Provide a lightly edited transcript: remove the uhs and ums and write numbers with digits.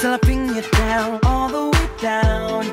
till I bring you down, all the way down.